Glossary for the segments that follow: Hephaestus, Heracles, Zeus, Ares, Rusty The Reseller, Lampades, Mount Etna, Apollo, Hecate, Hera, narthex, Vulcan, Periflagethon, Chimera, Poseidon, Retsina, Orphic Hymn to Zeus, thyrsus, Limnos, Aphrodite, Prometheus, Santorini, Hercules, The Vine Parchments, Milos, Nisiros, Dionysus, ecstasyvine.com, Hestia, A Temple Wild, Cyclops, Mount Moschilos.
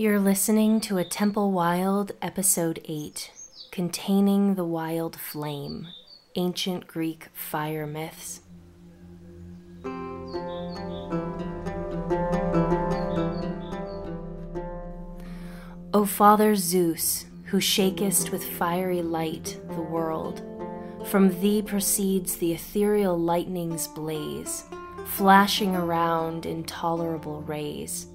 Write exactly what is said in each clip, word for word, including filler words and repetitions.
You're listening to A Temple Wild, Episode eight, Containing the Wild Flame, Ancient Greek Fire Myths. O Father Zeus, who shakest with fiery light the world, from thee proceeds the ethereal lightning's blaze, flashing around intolerable rays.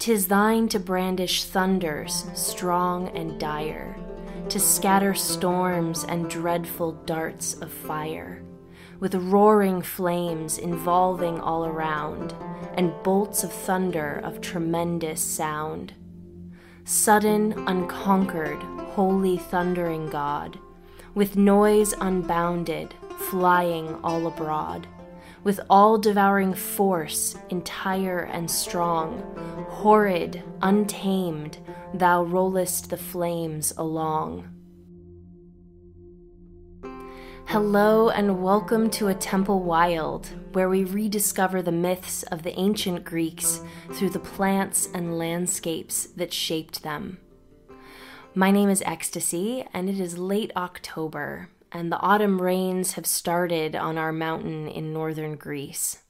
'Tis thine to brandish thunders strong and dire, to scatter storms and dreadful darts of fire, with roaring flames involving all around, and bolts of thunder of tremendous sound. Sudden, unconquered, holy thundering God, with noise unbounded, flying all abroad, with all-devouring force, entire and strong, horrid, untamed, thou rollest the flames along. Hello and welcome to A Temple Wild, where we rediscover the myths of the ancient Greeks through the plants and landscapes that shaped them. My name is Ecstasy, and it is late October, and the autumn rains have started on our mountain in northern Greece.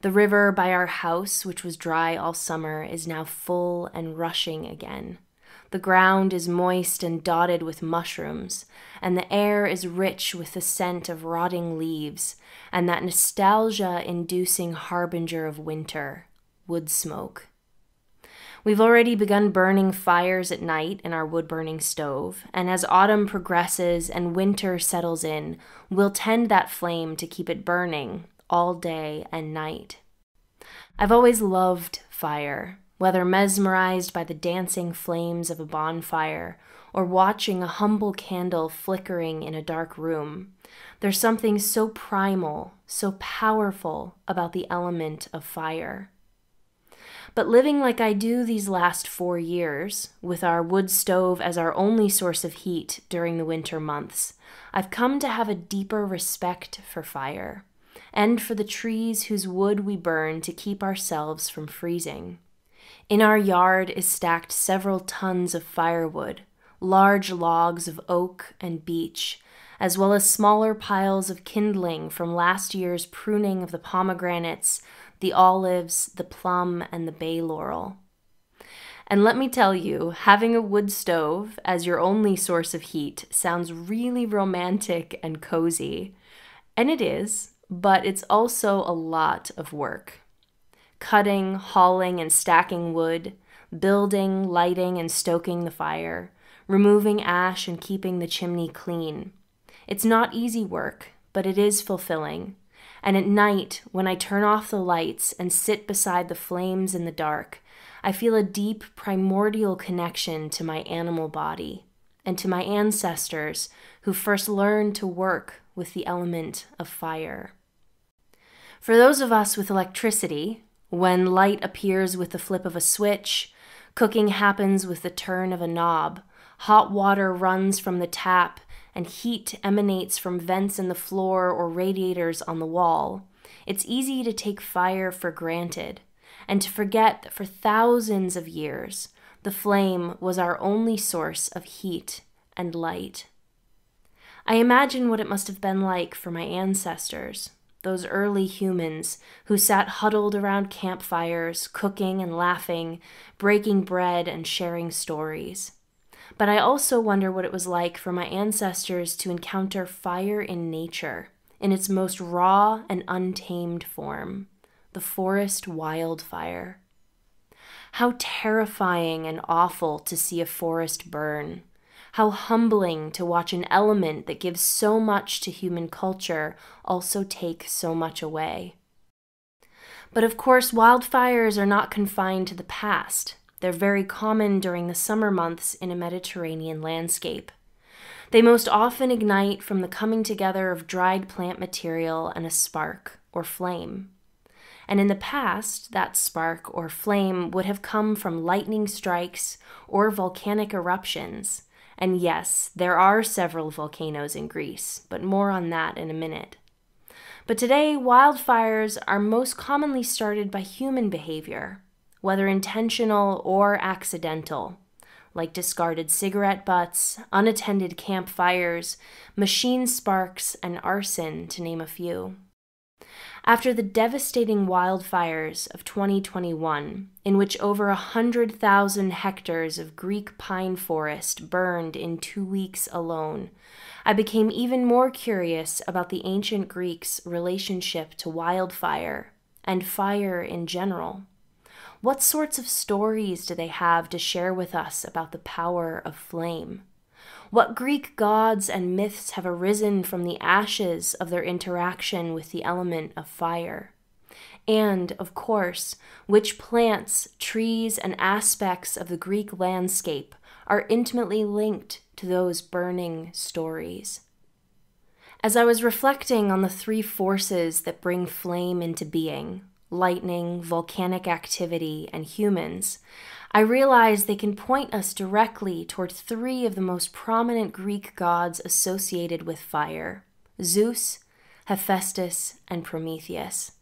The river by our house, which was dry all summer, is now full and rushing again. The ground is moist and dotted with mushrooms, and the air is rich with the scent of rotting leaves, and that nostalgia-inducing harbinger of winter, wood smoke. We've already begun burning fires at night in our wood-burning stove, and as autumn progresses and winter settles in, we'll tend that flame to keep it burning all day and night. I've always loved fire, whether mesmerized by the dancing flames of a bonfire or watching a humble candle flickering in a dark room. There's something so primal, so powerful about the element of fire. But living like I do these last four years, with our wood stove as our only source of heat during the winter months, I've come to have a deeper respect for fire, and for the trees whose wood we burn to keep ourselves from freezing. In our yard is stacked several tons of firewood, large logs of oak and beech, as well as smaller piles of kindling from last year's pruning of the pomegranates, the olives, the plum, and the bay laurel. And let me tell you, having a wood stove as your only source of heat sounds really romantic and cozy. And it is, but it's also a lot of work. Cutting, hauling, and stacking wood, building, lighting, and stoking the fire, removing ash and keeping the chimney clean. It's not easy work, but it is fulfilling. And at night, when I turn off the lights and sit beside the flames in the dark, I feel a deep primordial connection to my animal body and to my ancestors who first learned to work with the element of fire. For those of us with electricity, when light appears with the flip of a switch, cooking happens with the turn of a knob, hot water runs from the tap, and heat emanates from vents in the floor or radiators on the wall, it's easy to take fire for granted, and to forget that for thousands of years, the flame was our only source of heat and light. I imagine what it must have been like for my ancestors, those early humans who sat huddled around campfires, cooking and laughing, breaking bread and sharing stories. But I also wonder what it was like for my ancestors to encounter fire in nature, in its most raw and untamed form, the forest wildfire. How terrifying and awful to see a forest burn. How humbling to watch an element that gives so much to human culture also take so much away. But of course, wildfires are not confined to the past. They're very common during the summer months in a Mediterranean landscape. They most often ignite from the coming together of dried plant material and a spark or flame. And in the past, that spark or flame would have come from lightning strikes or volcanic eruptions. And yes, there are several volcanoes in Greece, but more on that in a minute. But today, wildfires are most commonly started by human behavior. whether intentional or accidental, like discarded cigarette butts, unattended campfires, machine sparks, and arson, to name a few. After the devastating wildfires of twenty twenty-one, in which over one hundred thousand hectares of Greek pine forest burned in two weeks alone, I became even more curious about the ancient Greeks' relationship to wildfire and fire in general. What sorts of stories do they have to share with us about the power of flame? What Greek gods and myths have arisen from the ashes of their interaction with the element of fire? And, of course, which plants, trees, and aspects of the Greek landscape are intimately linked to those burning stories? As I was reflecting on the three forces that bring flame into being, lightning, volcanic activity, and humans, I realize they can point us directly toward three of the most prominent Greek gods associated with fire: Zeus, Hephaestus, and Prometheus.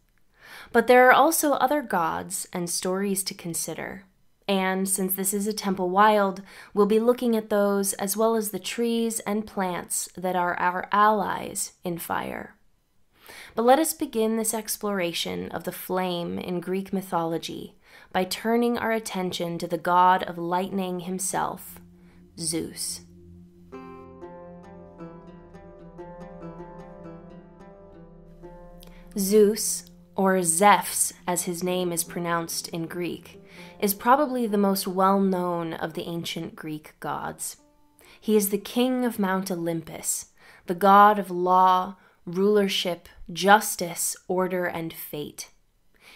But there are also other gods and stories to consider. And since this is A Temple Wild, we'll be looking at those as well as the trees and plants that are our allies in fire. But let us begin this exploration of the flame in Greek mythology by turning our attention to the god of lightning himself, Zeus. Zeus, or Zephes as his name is pronounced in Greek, is probably the most well-known of the ancient Greek gods. He is the king of Mount Olympus, the god of law, rulership, justice, order, and fate.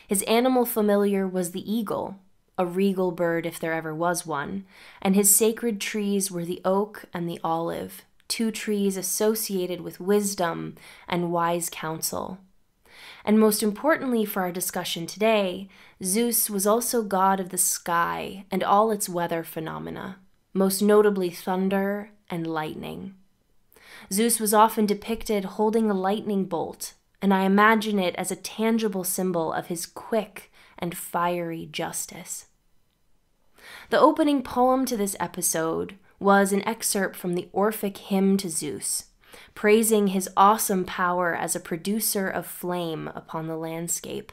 His animal familiar was the eagle, a regal bird if there ever was one, and his sacred trees were the oak and the olive, two trees associated with wisdom and wise counsel. And most importantly for our discussion today, Zeus was also god of the sky and all its weather phenomena, most notably thunder and lightning. Zeus was often depicted holding a lightning bolt, and I imagine it as a tangible symbol of his quick and fiery justice. The opening poem to this episode was an excerpt from the Orphic Hymn to Zeus, praising his awesome power as a producer of flame upon the landscape.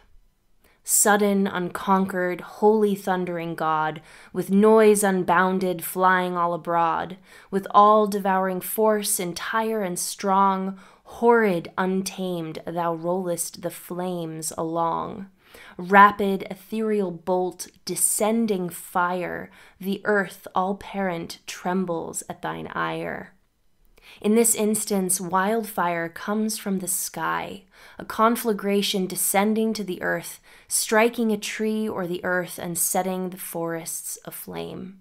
Sudden, unconquered, holy thundering God, with noise unbounded, flying all abroad, with all-devouring force, entire and strong, horrid, untamed, thou rollest the flames along. Rapid, ethereal bolt, descending fire, the earth, all-parent, trembles at thine ire. In this instance, wildfire comes from the sky, a conflagration descending to the earth, striking a tree or the earth and setting the forests aflame.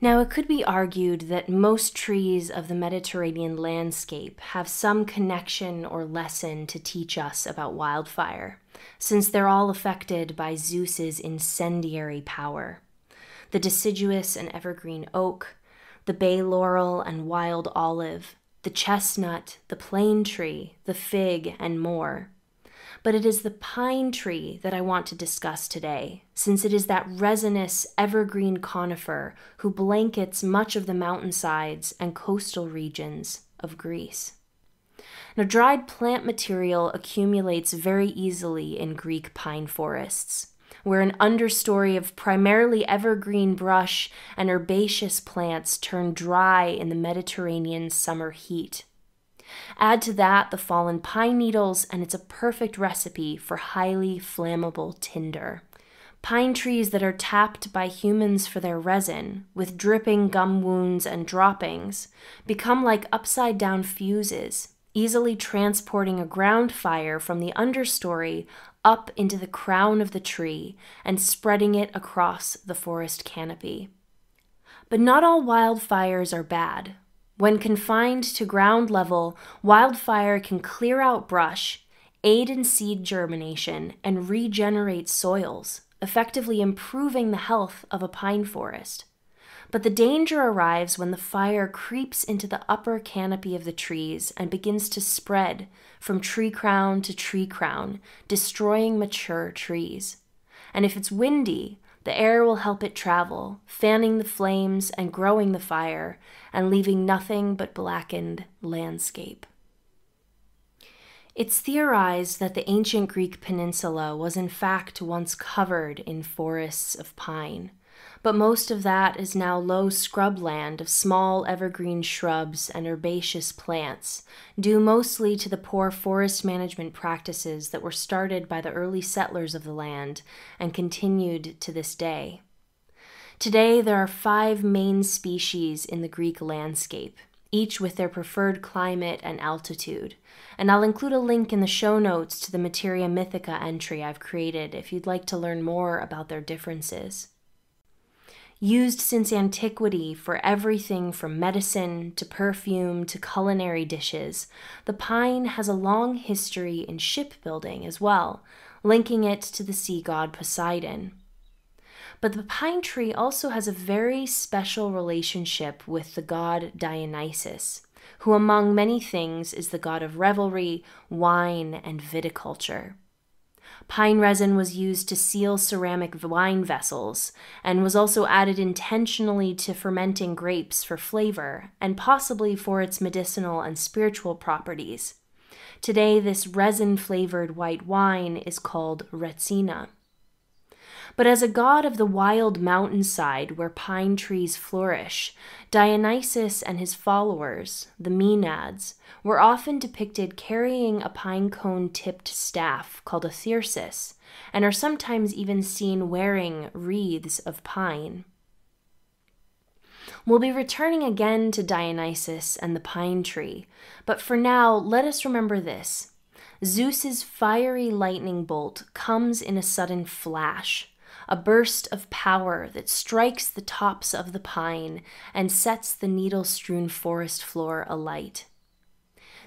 Now, it could be argued that most trees of the Mediterranean landscape have some connection or lesson to teach us about wildfire, since they're all affected by Zeus's incendiary power. The deciduous and evergreen oak, the bay laurel and wild olive, the chestnut, the plane tree, the fig, and more. But it is the pine tree that I want to discuss today, since it is that resinous evergreen conifer who blankets much of the mountainsides and coastal regions of Greece. Now, dried plant material accumulates very easily in Greek pine forests, where an understory of primarily evergreen brush and herbaceous plants turn dry in the Mediterranean summer heat. Add to that the fallen pine needles, and it's a perfect recipe for highly flammable tinder. Pine trees that are tapped by humans for their resin, with dripping gum wounds and droppings, become like upside-down fuses, easily transporting a ground fire from the understory up into the crown of the tree and spreading it across the forest canopy. But not all wildfires are bad. When confined to ground level, wildfire can clear out brush, aid in seed germination, and regenerate soils, effectively improving the health of a pine forest. But the danger arrives when the fire creeps into the upper canopy of the trees and begins to spread from tree crown to tree crown, destroying mature trees. and if it's windy, the air will help it travel, fanning the flames and growing the fire, and leaving nothing but blackened landscape. It's theorized that the ancient Greek peninsula was in fact once covered in forests of pine, but most of that is now low scrubland of small evergreen shrubs and herbaceous plants, due mostly to the poor forest management practices that were started by the early settlers of the land and continued to this day. Today there are five main species in the Greek landscape, each with their preferred climate and altitude, and I'll include a link in the show notes to the Materia Mythica entry I've created if you'd like to learn more about their differences. Used since antiquity for everything from medicine to perfume to culinary dishes, the pine has a long history in shipbuilding as well, linking it to the sea god Poseidon. But the pine tree also has a very special relationship with the god Dionysus, who among many things is the god of revelry, wine, and viticulture. Pine resin was used to seal ceramic wine vessels, and was also added intentionally to fermenting grapes for flavor, and possibly for its medicinal and spiritual properties. Today, this resin-flavored white wine is called Retsina. But as a god of the wild mountainside where pine trees flourish, Dionysus and his followers, the Maenads, were often depicted carrying a pine cone-tipped staff called a thyrsus, and are sometimes even seen wearing wreaths of pine. We'll be returning again to Dionysus and the pine tree, but for now, let us remember this. Zeus's fiery lightning bolt comes in a sudden flash, a burst of power that strikes the tops of the pine and sets the needle-strewn forest floor alight.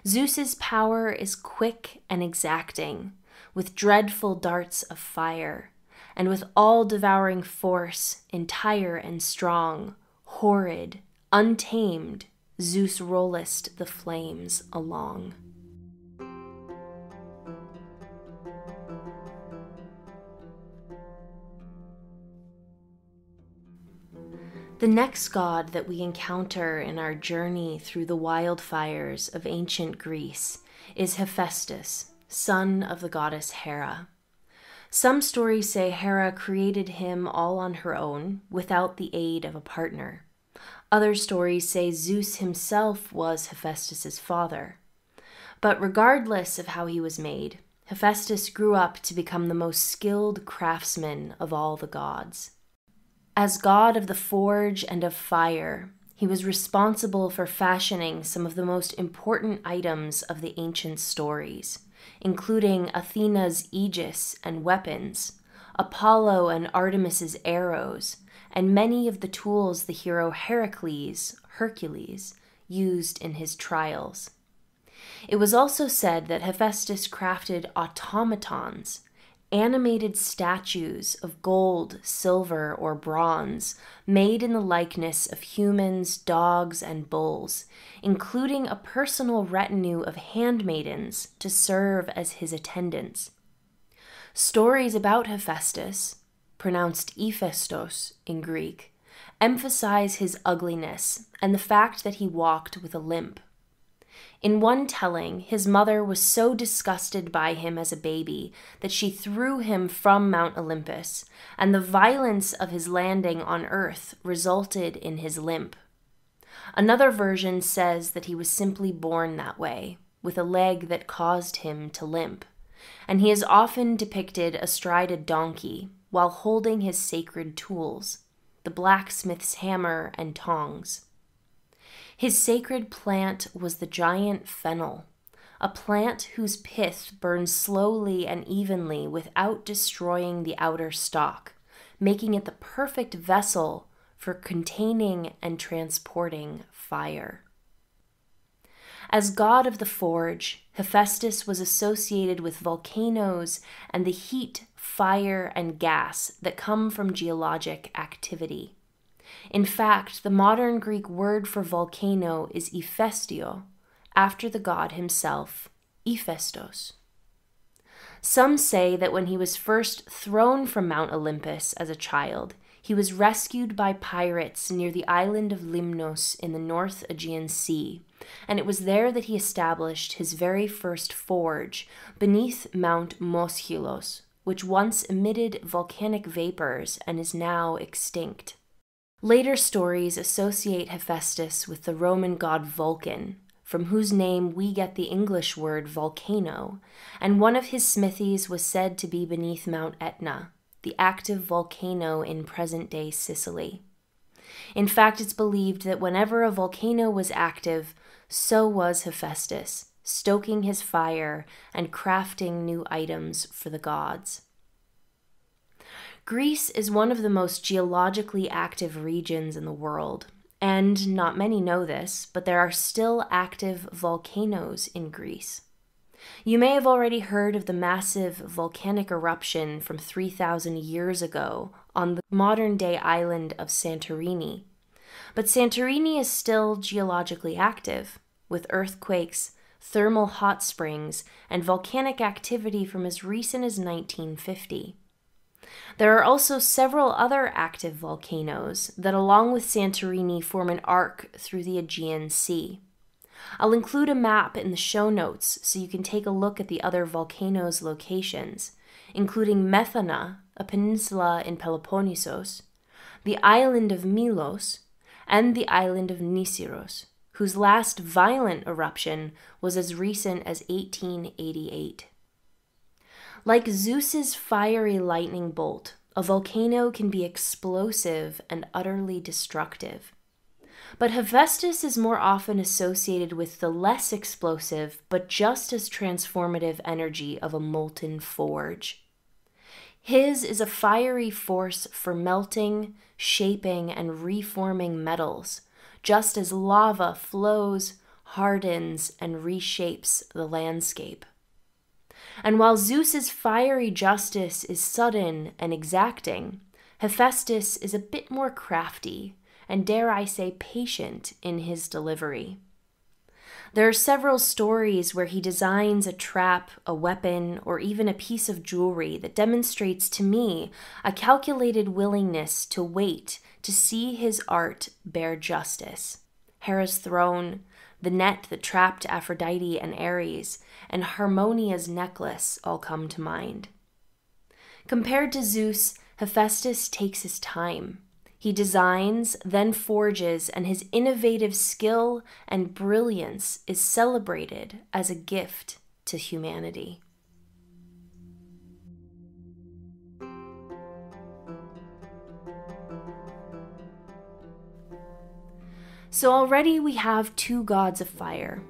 Zeus's power is quick and exacting, with dreadful darts of fire, and with all-devouring force, entire and strong, horrid, untamed, Zeus rollest the flames along. The next god that we encounter in our journey through the wildfires of ancient Greece is Hephaestus, son of the goddess Hera. Some stories say Hera created him all on her own, without the aid of a partner. Other stories say Zeus himself was Hephaestus's father. But regardless of how he was made, Hephaestus grew up to become the most skilled craftsman of all the gods. As god of the forge and of fire, he was responsible for fashioning some of the most important items of the ancient stories, including Athena's aegis and weapons, Apollo and Artemis's arrows, and many of the tools the hero Heracles, Hercules, used in his trials. It was also said that Hephaestus crafted automatons, animated statues of gold, silver, or bronze made in the likeness of humans, dogs, and bulls, including a personal retinue of handmaidens to serve as his attendants. Stories about Hephaestus, pronounced Ephaestos in Greek, emphasize his ugliness and the fact that he walked with a limp. In one telling, his mother was so disgusted by him as a baby that she threw him from Mount Olympus, and the violence of his landing on Earth resulted in his limp. Another version says that he was simply born that way, with a leg that caused him to limp, and he is often depicted astride a donkey while holding his sacred tools, the blacksmith's hammer and tongs. His sacred plant was the giant fennel, a plant whose pith burns slowly and evenly without destroying the outer stalk, making it the perfect vessel for containing and transporting fire. As god of the forge, Hephaestus was associated with volcanoes and the heat, fire, and gas that come from geologic activity. In fact, the modern Greek word for volcano is ephestio, after the god himself, Hephaestus. Some say that when he was first thrown from Mount Olympus as a child, he was rescued by pirates near the island of Limnos in the North Aegean Sea, and it was there that he established his very first forge beneath Mount Moschilos, which once emitted volcanic vapors and is now extinct. Later stories associate Hephaestus with the Roman god Vulcan, from whose name we get the English word volcano, and one of his smithies was said to be beneath Mount Etna, the active volcano in present-day Sicily. In fact, it's believed that whenever a volcano was active, so was Hephaestus, stoking his fire and crafting new items for the gods. Greece is one of the most geologically active regions in the world, and not many know this, but there are still active volcanoes in Greece. You may have already heard of the massive volcanic eruption from three thousand years ago on the modern-day island of Santorini, but Santorini is still geologically active, with earthquakes, thermal hot springs, and volcanic activity from as recent as nineteen fifty. There are also several other active volcanoes that, along with Santorini, form an arc through the Aegean Sea. I'll include a map in the show notes so you can take a look at the other volcanoes' locations, including Methana, a peninsula in Peloponnesos, the island of Milos, and the island of Nisiros, whose last violent eruption was as recent as eighteen eighty-eight. Like Zeus's fiery lightning bolt, a volcano can be explosive and utterly destructive. But Hephaestus is more often associated with the less explosive but just as transformative energy of a molten forge. His is a fiery force for melting, shaping, and reforming metals, just as lava flows, hardens, and reshapes the landscape. And while Zeus's fiery justice is sudden and exacting, Hephaestus is a bit more crafty, and dare I say patient, in his delivery. There are several stories where he designs a trap, a weapon, or even a piece of jewelry that demonstrates to me a calculated willingness to wait to see his art bear justice. Hera's throne, the net that trapped Aphrodite and Ares, and Harmonia's necklace all come to mind. Compared to Zeus, Hephaestus takes his time. He designs, then forges, and his innovative skill and brilliance is celebrated as a gift to humanity. So already we have two gods of fire,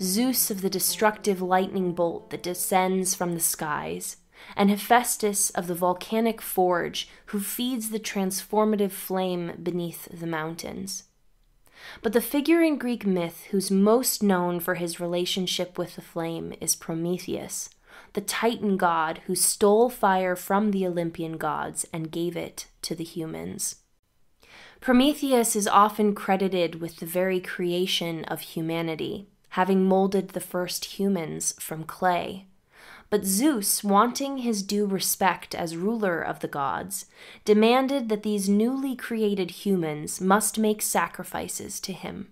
Zeus of the destructive lightning bolt that descends from the skies, and Hephaestus of the volcanic forge who feeds the transformative flame beneath the mountains. But the figure in Greek myth who's most known for his relationship with the flame is Prometheus, the Titan god who stole fire from the Olympian gods and gave it to the humans. Prometheus is often credited with the very creation of humanity, having molded the first humans from clay. But Zeus, wanting his due respect as ruler of the gods, demanded that these newly created humans must make sacrifices to him.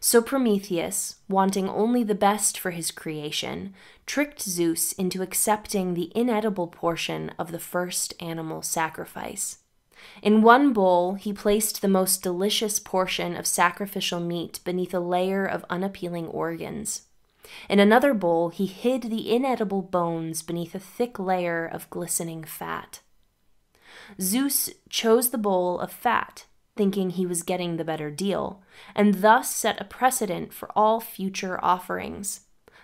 So Prometheus, wanting only the best for his creation, tricked Zeus into accepting the inedible portion of the first animal sacrifice. In one bowl, he placed the most delicious portion of sacrificial meat beneath a layer of unappealing organs. In another bowl, he hid the inedible bones beneath a thick layer of glistening fat. Zeus chose the bowl of fat, thinking he was getting the better deal, and thus set a precedent for all future offerings.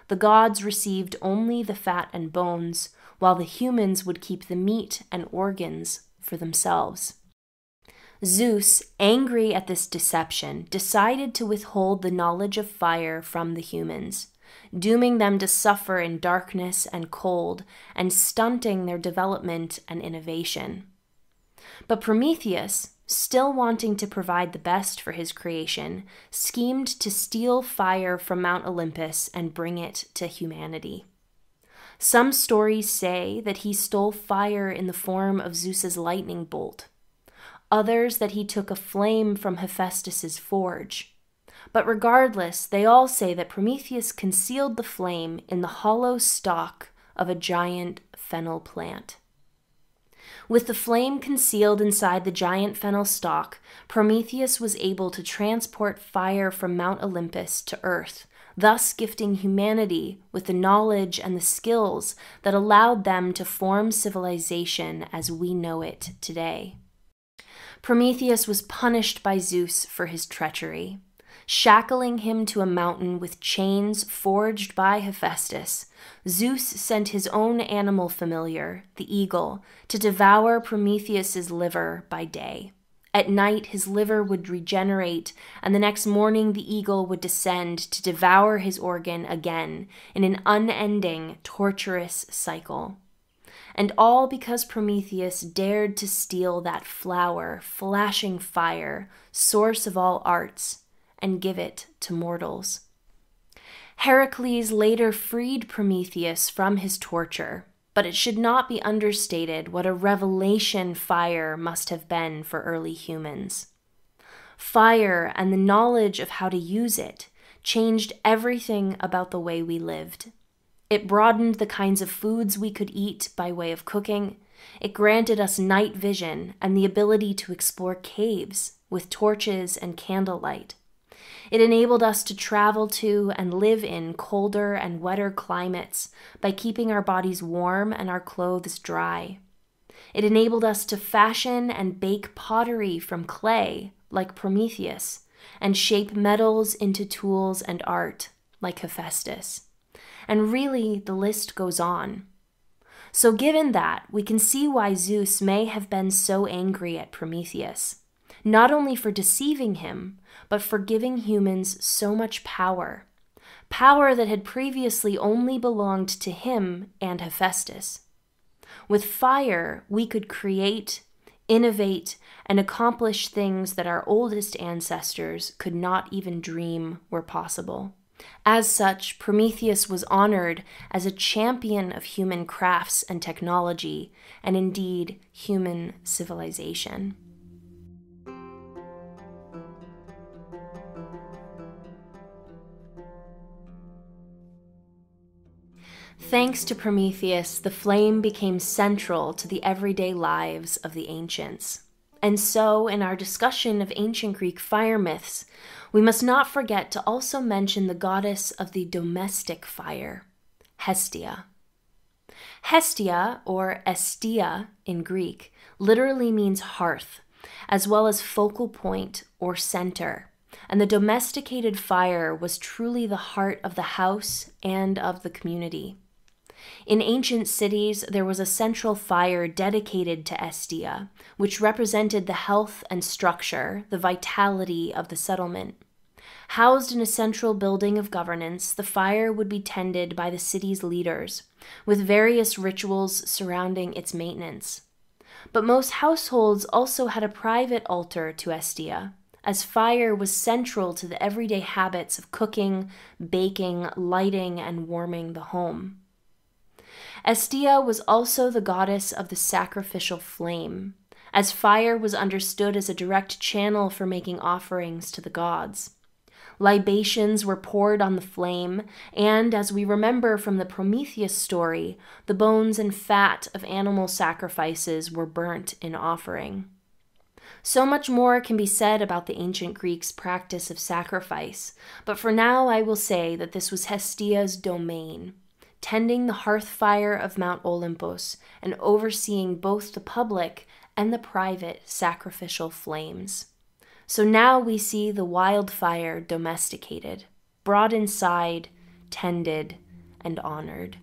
The gods received only the fat and bones, while the humans would keep the meat and organs for themselves. Zeus, angry at this deception, decided to withhold the knowledge of fire from the humans, dooming them to suffer in darkness and cold, and stunting their development and innovation. But Prometheus, still wanting to provide the best for his creation, schemed to steal fire from Mount Olympus and bring it to humanity. Some stories say that he stole fire in the form of Zeus's lightning bolt. Others that he took a flame from Hephaestus's forge. But regardless, they all say that Prometheus concealed the flame in the hollow stalk of a giant fennel plant. With the flame concealed inside the giant fennel stalk, Prometheus was able to transport fire from Mount Olympus to Earth, thus gifting humanity with the knowledge and the skills that allowed them to form civilization as we know it today. Prometheus was punished by Zeus for his treachery, shackling him to a mountain with chains forged by Hephaestus. Zeus sent his own animal familiar, the eagle, to devour Prometheus's liver by day. At night, his liver would regenerate, and the next morning the eagle would descend to devour his organ again in an unending, torturous cycle. And all because Prometheus dared to steal that flower, flashing fire, source of all arts, and give it to mortals. Heracles later freed Prometheus from his torture, but it should not be understated what a revelation fire must have been for early humans. Fire and the knowledge of how to use it changed everything about the way we lived. It broadened the kinds of foods we could eat by way of cooking. It granted us night vision and the ability to explore caves with torches and candlelight. It enabled us to travel to and live in colder and wetter climates by keeping our bodies warm and our clothes dry. It enabled us to fashion and bake pottery from clay, like Prometheus, and shape metals into tools and art, like Hephaestus. And really, the list goes on. So given that, we can see why Zeus may have been so angry at Prometheus. Not only for deceiving him, but for giving humans so much power. Power that had previously only belonged to him and Hephaestus. With fire, we could create, innovate, and accomplish things that our oldest ancestors could not even dream were possible. As such, Prometheus was honored as a champion of human crafts and technology, and indeed, human civilization. Thanks to Prometheus, the flame became central to the everyday lives of the ancients. And so, in our discussion of ancient Greek fire myths, we must not forget to also mention the goddess of the domestic fire, Hestia. Hestia, or Estia in Greek, literally means hearth, as well as focal point or center. And the domesticated fire was truly the heart of the house and of the community. In ancient cities, there was a central fire dedicated to Hestia, which represented the health and structure, the vitality of the settlement. Housed in a central building of governance, the fire would be tended by the city's leaders, with various rituals surrounding its maintenance. But most households also had a private altar to Hestia, as fire was central to the everyday habits of cooking, baking, lighting, and warming the home. Hestia was also the goddess of the sacrificial flame, as fire was understood as a direct channel for making offerings to the gods. Libations were poured on the flame, and, as we remember from the Prometheus story, the bones and fat of animal sacrifices were burnt in offering. So much more can be said about the ancient Greeks' practice of sacrifice, but for now I will say that this was Hestia's domain, tending the hearth fire of Mount Olympus and overseeing both the public and the private sacrificial flames. So now we see the wildfire domesticated, brought inside, tended, and honored.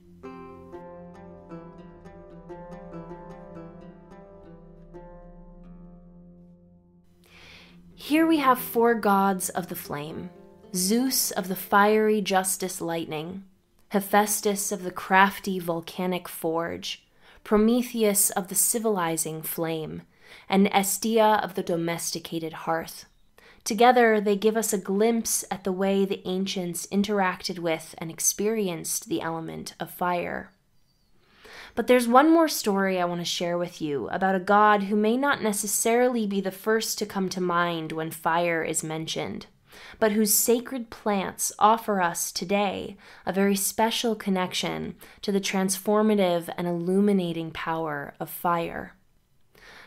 Here we have four gods of the flame: Zeus of the fiery justice lightning, Hephaestus of the crafty volcanic forge, Prometheus of the civilizing flame, and Hestia of the domesticated hearth. Together, they give us a glimpse at the way the ancients interacted with and experienced the element of fire. But there's one more story I want to share with you about a god who may not necessarily be the first to come to mind when fire is mentioned, but whose sacred plants offer us today a very special connection to the transformative and illuminating power of fire.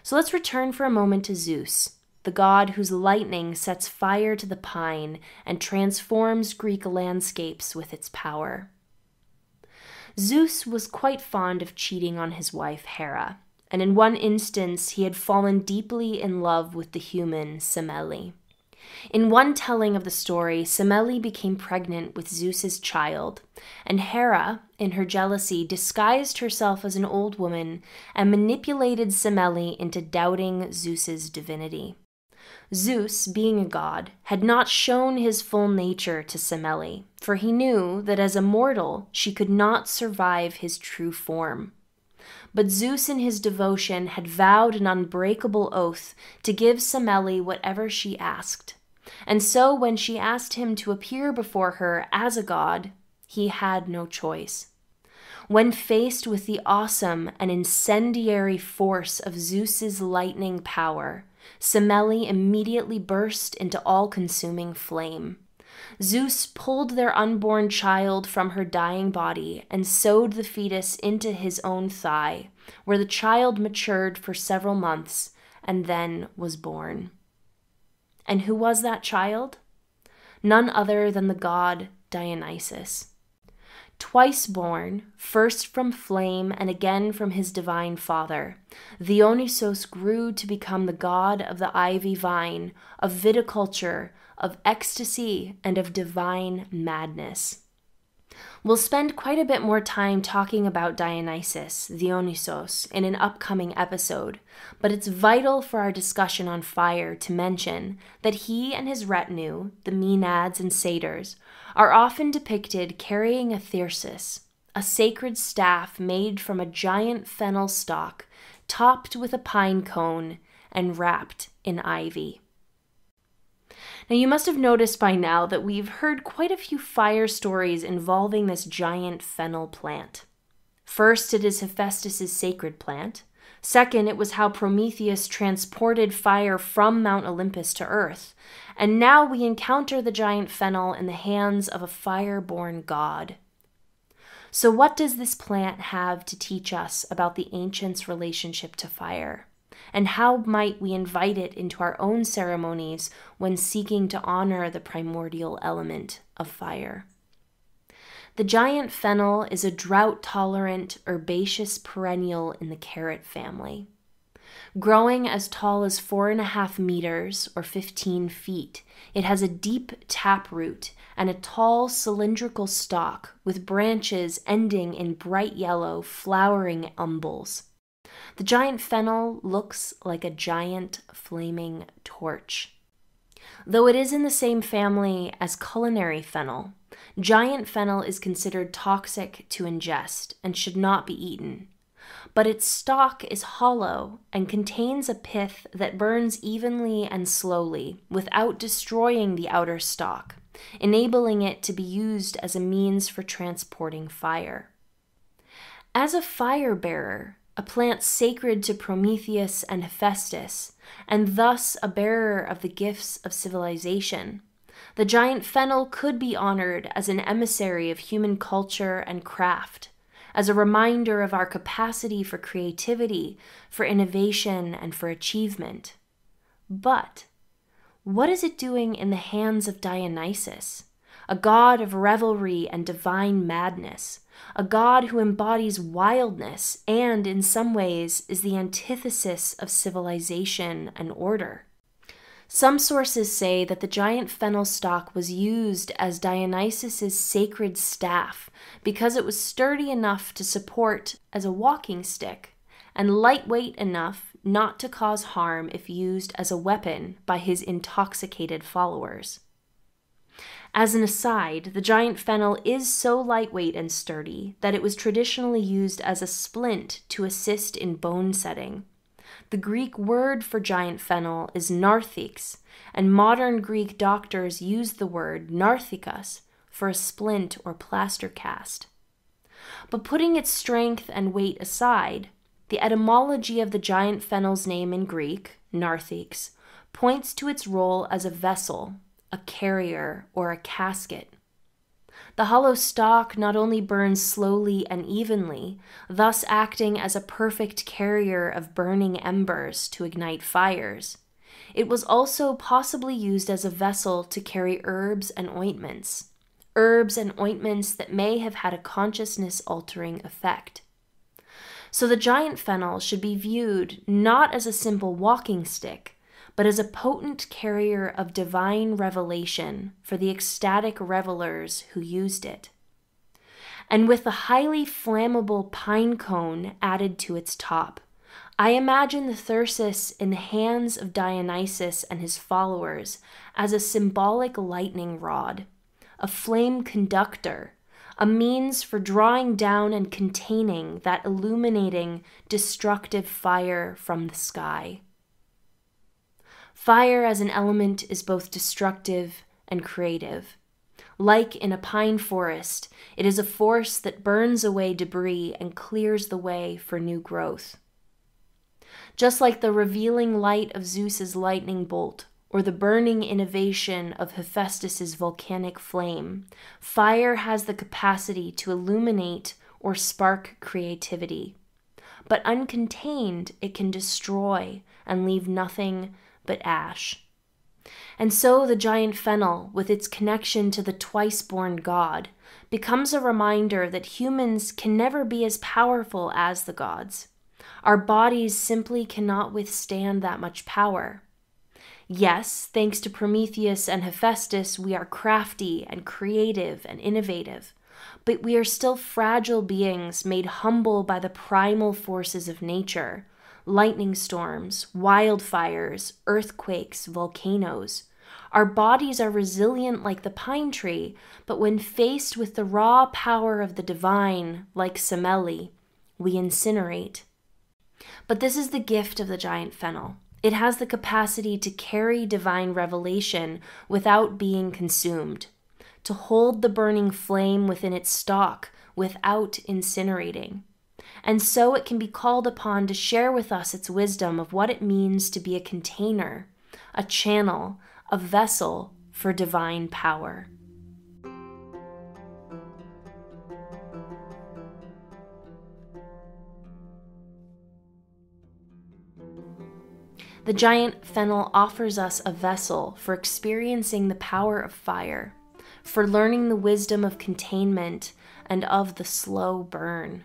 So let's return for a moment to Zeus, the god whose lightning sets fire to the pine and transforms Greek landscapes with its power. Zeus was quite fond of cheating on his wife Hera, and in one instance he had fallen deeply in love with the human Semele. In one telling of the story, Semele became pregnant with Zeus's child, and Hera, in her jealousy, disguised herself as an old woman and manipulated Semele into doubting Zeus's divinity. Zeus, being a god, had not shown his full nature to Semele, for he knew that as a mortal she could not survive his true form. But Zeus in his devotion had vowed an unbreakable oath to give Semele whatever she asked, and so when she asked him to appear before her as a god, he had no choice. When faced with the awesome and incendiary force of Zeus's lightning power, Semele immediately burst into all-consuming flame. Zeus pulled their unborn child from her dying body and sewed the fetus into his own thigh, where the child matured for several months and then was born. And who was that child? None other than the god Dionysus. Twice born, first from flame and again from his divine father, Dionysus grew to become the god of the ivy vine, of viticulture, of ecstasy, and of divine madness. We'll spend quite a bit more time talking about Dionysus, Dionysos, in an upcoming episode, but it's vital for our discussion on fire to mention that he and his retinue, the Maenads and Satyrs, are often depicted carrying a thyrsus, a sacred staff made from a giant fennel stalk, topped with a pine cone, and wrapped in ivy. Now, you must have noticed by now that we've heard quite a few fire stories involving this giant fennel plant. First, it is Hephaestus' sacred plant. Second, it was how Prometheus transported fire from Mount Olympus to Earth. And now we encounter the giant fennel in the hands of a fire-born god. So what does this plant have to teach us about the ancients' relationship to fire? And how might we invite it into our own ceremonies when seeking to honor the primordial element of fire? The giant fennel is a drought-tolerant, herbaceous perennial in the carrot family. Growing as tall as four and a half meters, or fifteen feet, it has a deep taproot and a tall cylindrical stalk with branches ending in bright yellow, flowering umbels. The giant fennel looks like a giant flaming torch. Though it is in the same family as culinary fennel, giant fennel is considered toxic to ingest and should not be eaten. But its stalk is hollow and contains a pith that burns evenly and slowly without destroying the outer stalk, enabling it to be used as a means for transporting fire. As a fire-bearer, a plant sacred to Prometheus and Hephaestus, and thus a bearer of the gifts of civilization, the giant fennel could be honored as an emissary of human culture and craft, as a reminder of our capacity for creativity, for innovation, and for achievement. But what is it doing in the hands of Dionysus, a god of revelry and divine madness? A god who embodies wildness and, in some ways, is the antithesis of civilization and order. Some sources say that the giant fennel stalk was used as Dionysus's sacred staff because it was sturdy enough to support as a walking stick and lightweight enough not to cause harm if used as a weapon by his intoxicated followers. As an aside, the giant fennel is so lightweight and sturdy that it was traditionally used as a splint to assist in bone setting. The Greek word for giant fennel is narthex, and modern Greek doctors use the word narthikos for a splint or plaster cast. But putting its strength and weight aside, the etymology of the giant fennel's name in Greek, narthex, points to its role as a vessel, a carrier, or a casket. The hollow stalk not only burns slowly and evenly, thus acting as a perfect carrier of burning embers to ignite fires, it was also possibly used as a vessel to carry herbs and ointments, herbs and ointments that may have had a consciousness-altering effect. So the giant fennel should be viewed not as a simple walking stick, but as a potent carrier of divine revelation for the ecstatic revelers who used it. And with the highly flammable pine cone added to its top, I imagine the thyrsus in the hands of Dionysus and his followers as a symbolic lightning rod, a flame conductor, a means for drawing down and containing that illuminating, destructive fire from the sky. Fire as an element is both destructive and creative. Like in a pine forest, it is a force that burns away debris and clears the way for new growth. Just like the revealing light of Zeus's lightning bolt, or the burning innovation of Hephaestus's volcanic flame, fire has the capacity to illuminate or spark creativity. But uncontained, it can destroy and leave nothing but ash. And so the giant fennel, with its connection to the twice-born god, becomes a reminder that humans can never be as powerful as the gods. Our bodies simply cannot withstand that much power. Yes, thanks to Prometheus and Hephaestus, we are crafty and creative and innovative, but we are still fragile beings made humble by the primal forces of nature. Lightning storms, wildfires, earthquakes, volcanoes. Our bodies are resilient like the pine tree, but when faced with the raw power of the divine, like Semele, we incinerate. But this is the gift of the giant fennel. It has the capacity to carry divine revelation without being consumed, to hold the burning flame within its stalk without incinerating. And so it can be called upon to share with us its wisdom of what it means to be a container, a channel, a vessel for divine power. The giant fennel offers us a vessel for experiencing the power of fire, for learning the wisdom of containment and of the slow burn.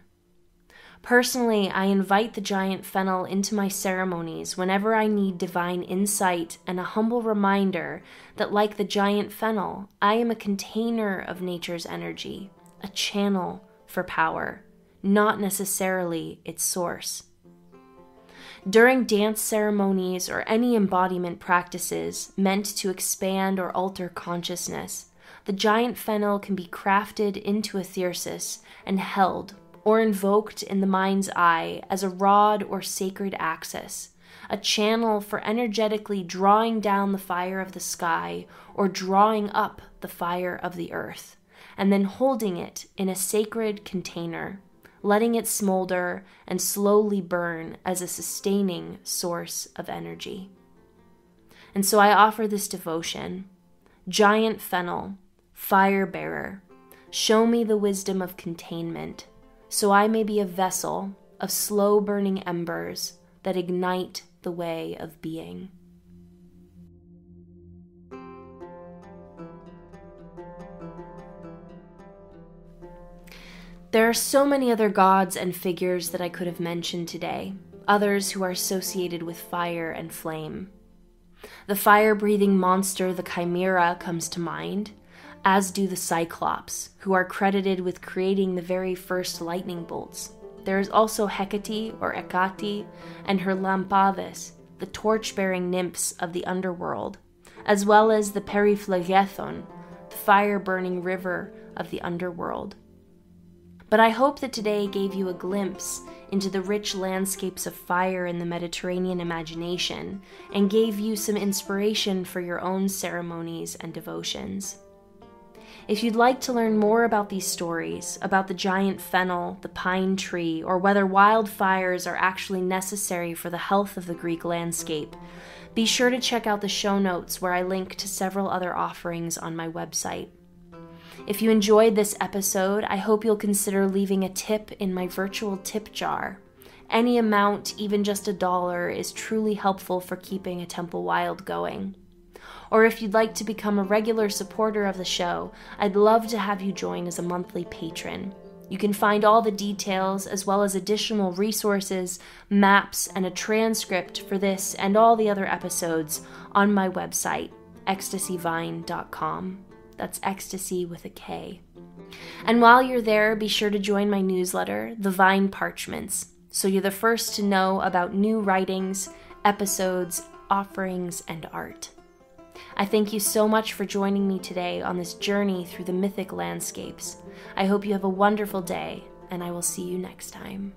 Personally, I invite the giant fennel into my ceremonies whenever I need divine insight and a humble reminder that, like the giant fennel, I am a container of nature's energy, a channel for power, not necessarily its source. During dance ceremonies or any embodiment practices meant to expand or alter consciousness, the giant fennel can be crafted into a thyrsus and held, or invoked in the mind's eye as a rod or sacred axis, a channel for energetically drawing down the fire of the sky or drawing up the fire of the earth, and then holding it in a sacred container, letting it smolder and slowly burn as a sustaining source of energy. And so I offer this devotion. Giant fennel, fire bearer, show me the wisdom of containment, so I may be a vessel of slow-burning embers that ignite the way of being. There are so many other gods and figures that I could have mentioned today, others who are associated with fire and flame. The fire-breathing monster, the Chimera, comes to mind, as do the Cyclops, who are credited with creating the very first lightning bolts. There is also Hecate, or Hecate, and her Lampades, the torch-bearing nymphs of the underworld, as well as the Periflagethon, the fire-burning river of the underworld. But I hope that today gave you a glimpse into the rich landscapes of fire in the Mediterranean imagination, and gave you some inspiration for your own ceremonies and devotions. If you'd like to learn more about these stories, about the giant fennel, the pine tree, or whether wildfires are actually necessary for the health of the Greek landscape, be sure to check out the show notes where I link to several other offerings on my website. If you enjoyed this episode, I hope you'll consider leaving a tip in my virtual tip jar. Any amount, even just a dollar, is truly helpful for keeping A Temple Wild going. Or if you'd like to become a regular supporter of the show, I'd love to have you join as a monthly patron. You can find all the details, as well as additional resources, maps, and a transcript for this and all the other episodes on my website, ecstasy vine dot com. That's ecstasy with a K. And while you're there, be sure to join my newsletter, The Vine Parchments, so you're the first to know about new writings, episodes, offerings, and art. I thank you so much for joining me today on this journey through the mythic landscapes. I hope you have a wonderful day, and I will see you next time.